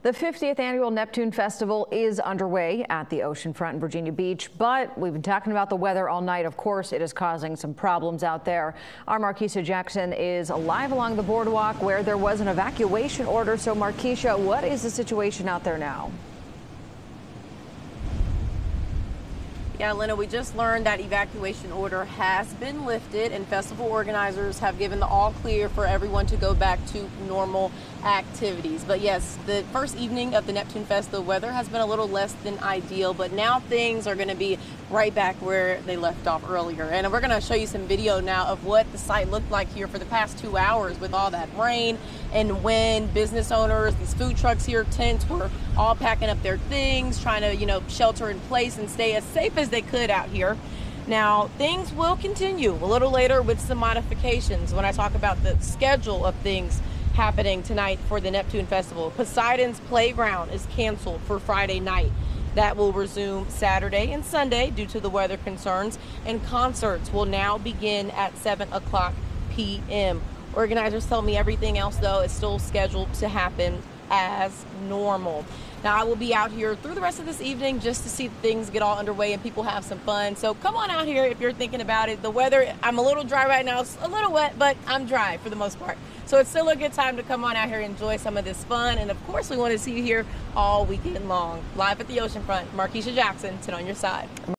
The 50th annual Neptune Festival is underway at the Oceanfront in Virginia Beach, but we've been talking about the weather all night. Of course, it is causing some problems out there. Our Marquisha Jackson is live along the boardwalk where there was an evacuation order. So, Marquisha, what is the situation out there now? Yeah, Lena, we just learned that evacuation order has been lifted and festival organizers have given the all clear for everyone to go back to normal activities. But yes, the first evening of the Neptune Fest, the weather has been a little less than ideal, but now things are going to be right back where they left off earlier. And we're going to show you some video now of what the site looked like here for the past 2 hours with all that rain and wind. Business owners, these food trucks here, tents, were all packing up their things, trying to, shelter in place and stay as safe as they could out here. Now, things will continue a little later with some modifications when I talk about the schedule of things happening tonight for the Neptune Festival. Poseidon's Playground is canceled for Friday night. That will resume Saturday and Sunday due to the weather concerns, and concerts will now begin at 7:00 p.m. Organizers tell me everything else, though, is still scheduled to happen as normal. Now, I will be out here through the rest of this evening just to see things get all underway and people have some fun. So come on out here if you're thinking about it. The weather, I'm a little dry right now. It's a little wet, but I'm dry for the most part. So it's still a good time to come on out here and enjoy some of this fun. And, of course, we want to see you here all weekend long. Live at the Oceanfront, Marquisha Jackson, 10 on your side.